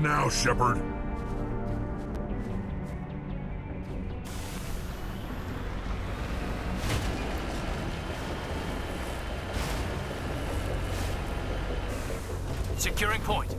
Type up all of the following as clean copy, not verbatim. Now, Shepard. Securing point.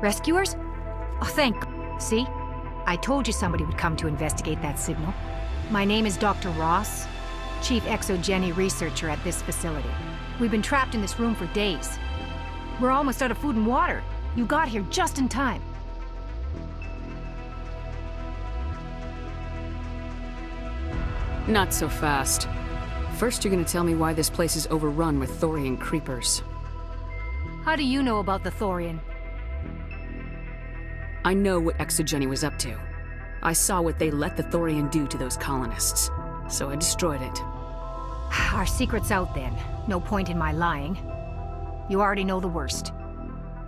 Rescuers? Oh, thank God. See? I told you somebody would come to investigate that signal. My name is Dr. Ross, Chief ExoGeni Researcher at this facility. We've been trapped in this room for days. We're almost out of food and water. You got here just in time. Not so fast. First, you're gonna tell me why this place is overrun with Thorian creepers. How do you know about the Thorian? I know what ExoGeni was up to. I saw what they let the Thorian do to those colonists, so I destroyed it. Our secret's out then. No point in my lying. You already know the worst.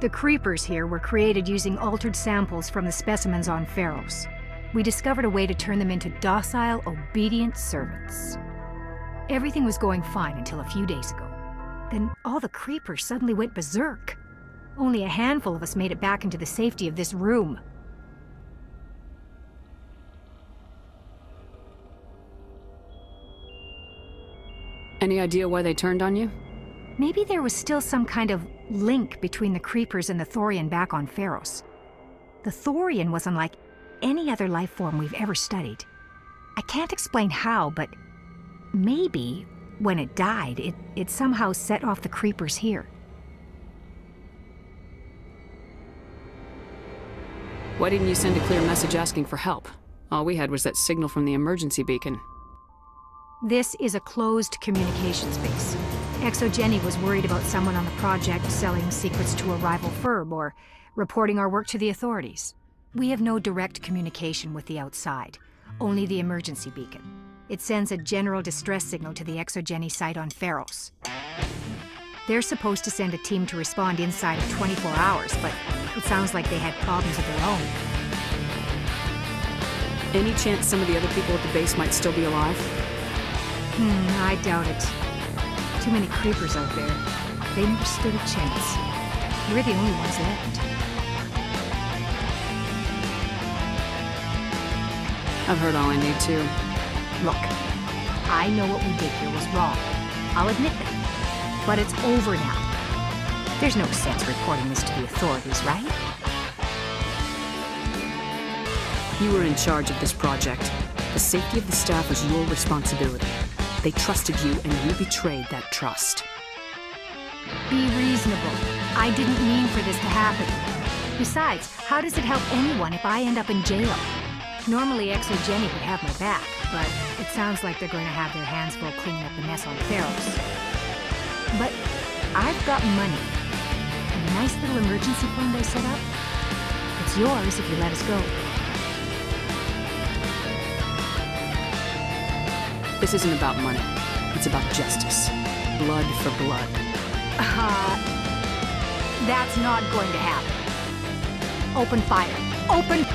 The creepers here were created using altered samples from the specimens on Pharos. We discovered a way to turn them into docile, obedient servants. Everything was going fine until a few days ago. Then all the creepers suddenly went berserk. Only a handful of us made it back into the safety of this room. Any idea why they turned on you? Maybe there was still some kind of link between the creepers and the Thorian back on Pharos. The Thorian was unlike any other life form we've ever studied. I can't explain how, but maybe when it died, it somehow set off the creepers here. Why didn't you send a clear message asking for help? All we had was that signal from the emergency beacon. This is a closed communications base. ExoGeni was worried about someone on the project selling secrets to a rival firm or reporting our work to the authorities. We have no direct communication with the outside, only the emergency beacon. It sends a general distress signal to the ExoGeni site on Pharos. They're supposed to send a team to respond inside of 24 hours, but it sounds like they had problems of their own. Any chance some of the other people at the base might still be alive? I doubt it. Too many creepers out there. They never stood a chance. We're the only ones left. I've heard all I need to. Look, I know what we did here was wrong. I'll admit that. But it's over now. There's no sense reporting this to the authorities, right? You were in charge of this project. The safety of the staff was your responsibility. They trusted you, and you betrayed that trust. Be reasonable. I didn't mean for this to happen. Besides, how does it help anyone if I end up in jail? Normally, ExoGeni would have my back, but it sounds like they're going to have their hands full cleaning up the mess on Pharos. But I've got money. A nice little emergency fund I set up. It's yours if you let us go. This isn't about money. It's about justice. Blood for blood. That's not going to happen. Open fire. Open...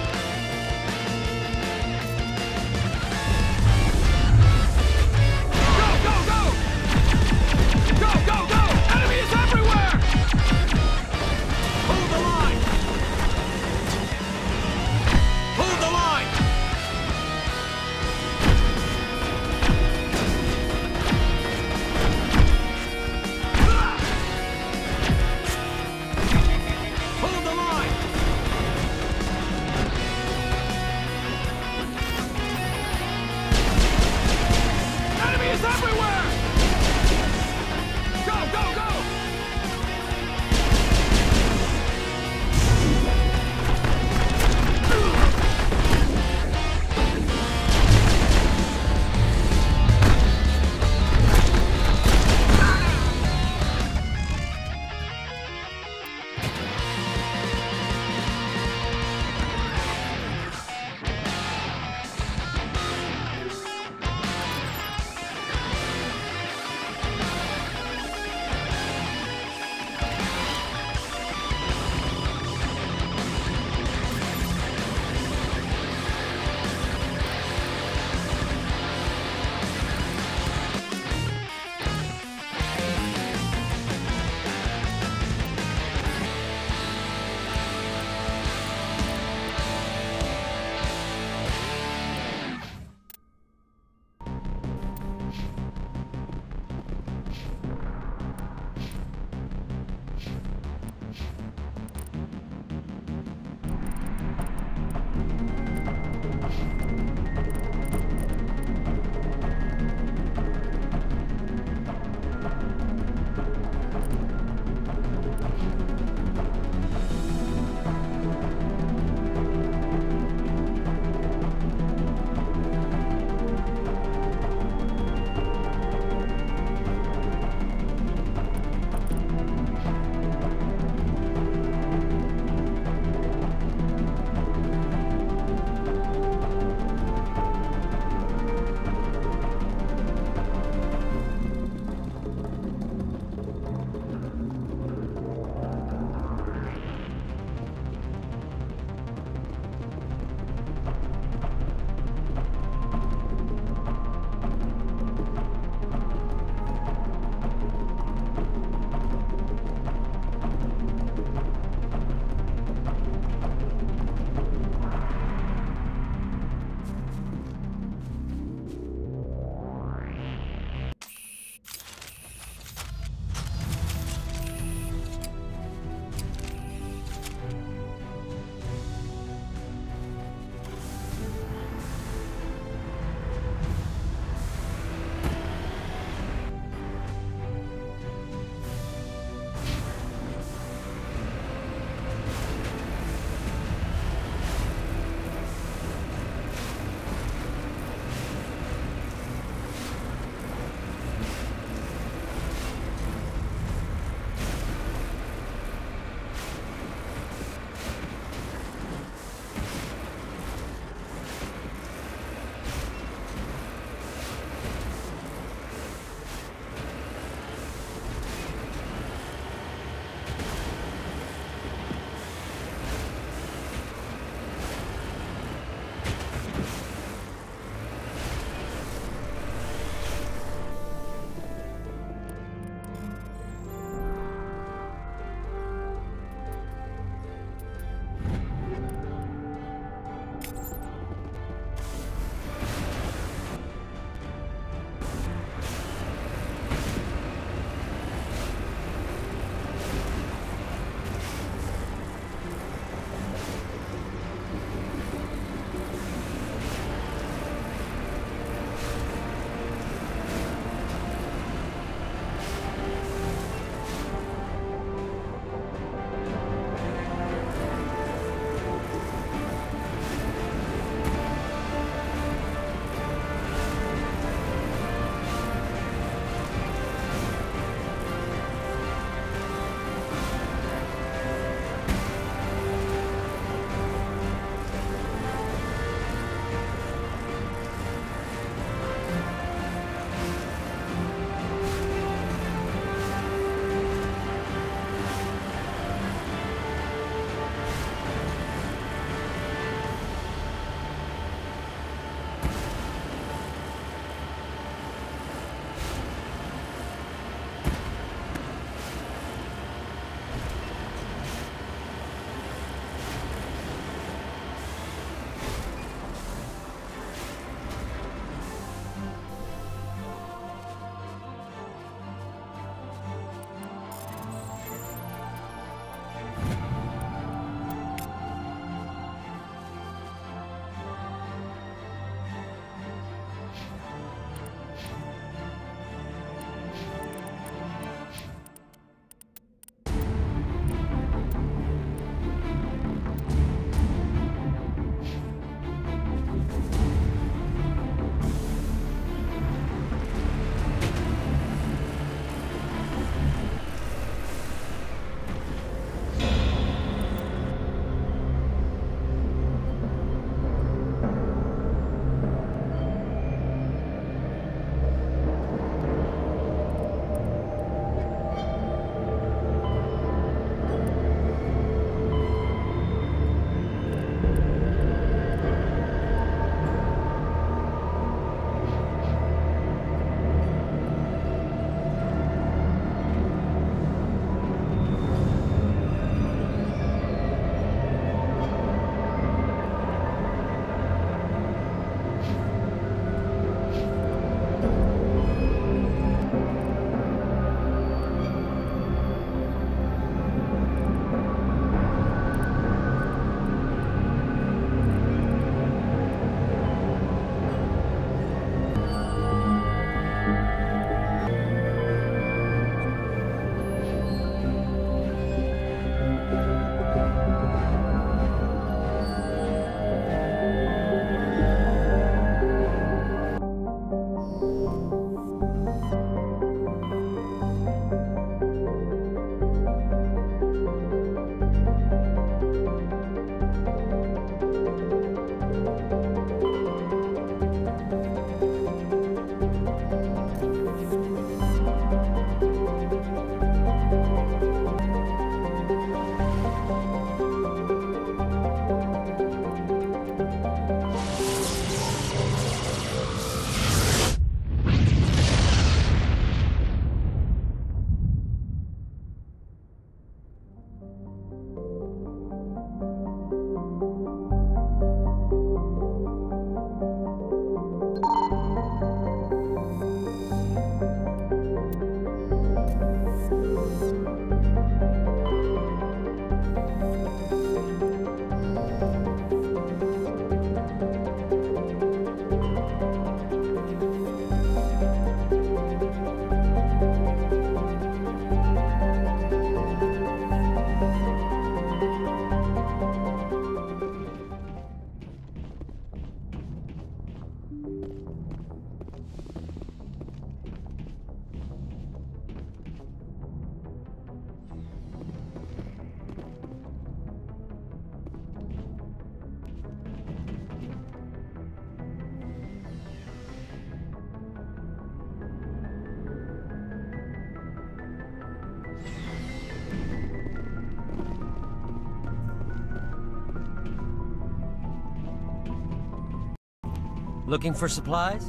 Looking for supplies?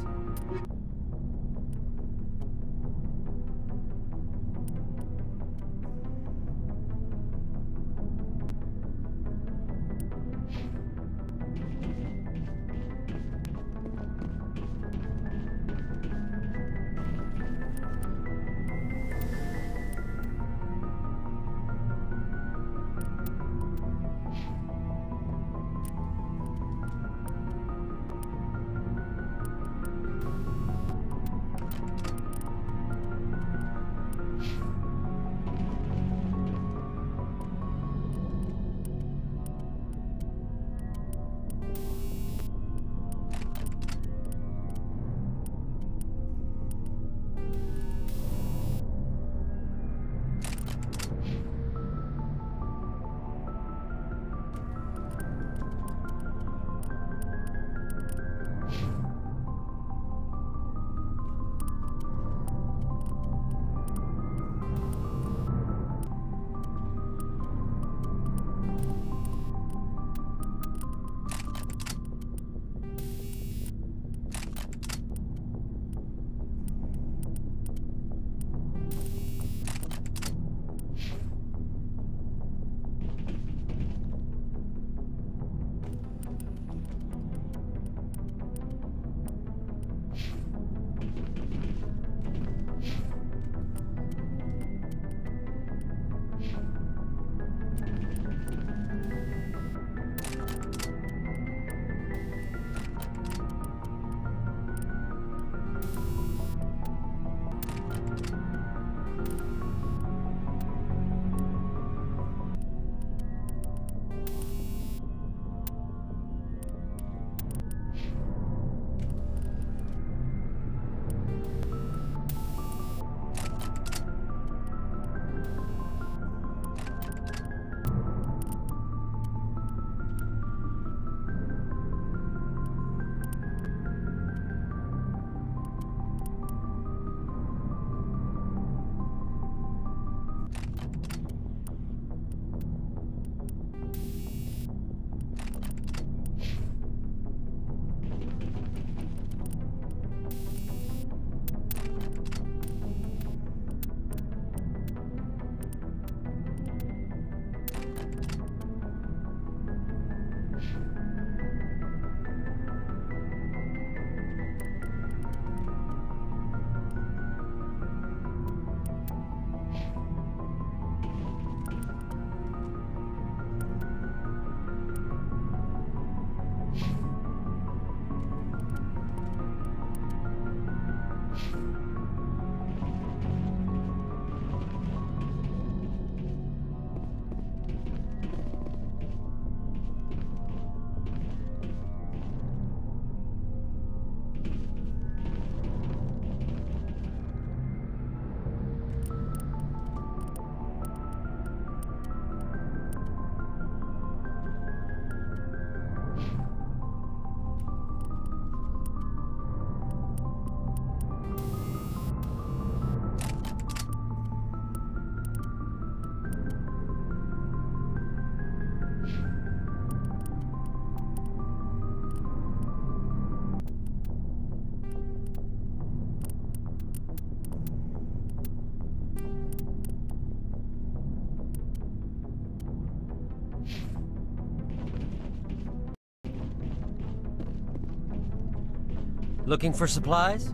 Looking for supplies?